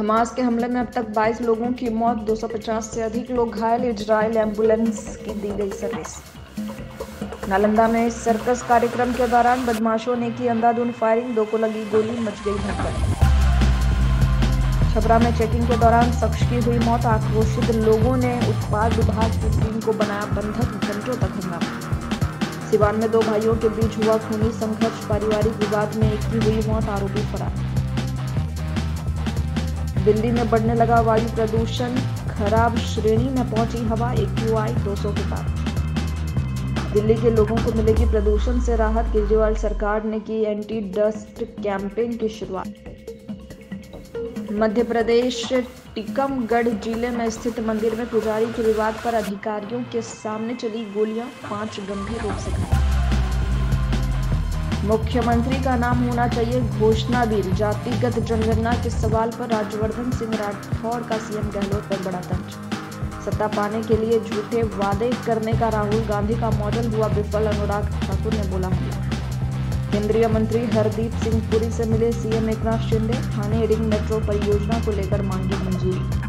Hamas के हमले में अब तक 22 लोगों की मौत, 250 से अधिक लोग घायल। इजराइल एम्बुलेंस की दी गई सर्विस। नालंदा में सर्कस कार्यक्रम के दौरान बदमाशों ने की अंधाधुंध फायरिंग, 2 को लगी गोली, मच गई भगदड़। छपरा में चेकिंग के दौरान शख्स की हुई मौत, आक्रोशित लोगों ने उत्पाद विभाग की टीम को बनाया बंधक, घंटों तक हंगामा। सिवान में 2 भाइयों के बीच हुआ खूनी संघर्ष, पारिवारिक विवाद में एक की हुई मौत, आरोपी फरार। दिल्ली में बढ़ने लगा वायु प्रदूषण, खराब श्रेणी में पहुंची हवा, AQI 200 के पार। दिल्ली के लोगों को मिलेगी प्रदूषण से राहत, केजरीवाल सरकार ने की एंटी डस्ट कैंपेन की शुरुआत। मध्य प्रदेश टीकमगढ़ जिले में स्थित मंदिर में पुजारी के विवाद पर अधिकारियों के सामने चली गोलियां, 5 गंभीर रूप से घायल। मुख्यमंत्री का नाम होना चाहिए घोषणावीर, जातिगत जनगणना के सवाल पर राज्यवर्धन सिंह राठौर का सीएम गहलोत पर बड़ा तंज। सत्ता पाने के लिए झूठे वादे करने का राहुल गांधी का मॉडल हुआ विफल, अनुराग ठाकुर ने बोला हमला। केंद्रीय मंत्री हरदीप सिंह पुरी से मिले CM Eknath Shinde, Thane ring metro परियोजना को लेकर मांगी मंजूरी।